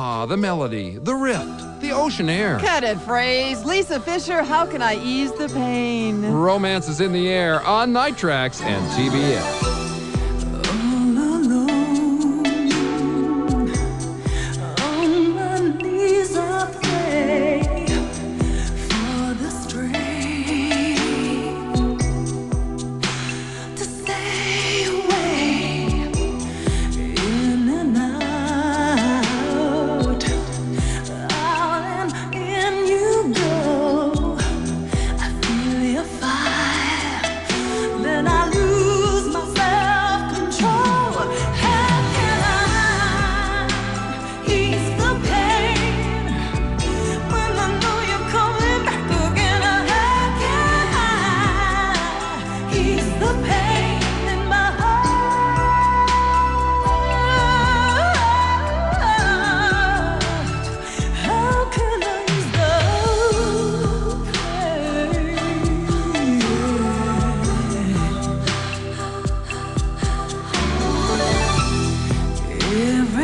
Ah, the melody, the rift, the ocean air. Cut it, phrase. Lisa Fischer, how can I ease the pain? Romance is in the air on Night Tracks and TBS.